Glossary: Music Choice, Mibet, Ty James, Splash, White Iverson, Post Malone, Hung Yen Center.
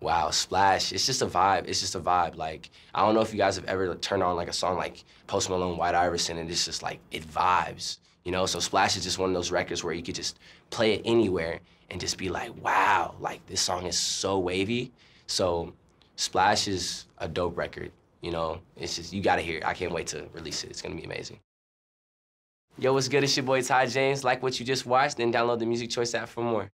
Wow, Splash, it's just a vibe. It's just a vibe. Like, I don't know if you guys have ever turned on like a song like Post Malone, White Iverson, and it's just like, it vibes, you know? So Splash is just one of those records where you could just play it anywhere and just be like, wow, like this song is so wavy. So Splash is a dope record, you know? It's just, you gotta hear it. I can't wait to release it. It's gonna be amazing. Yo, what's good? It's your boy Ty James. Like what you just watched, then download the Music Choice app for more.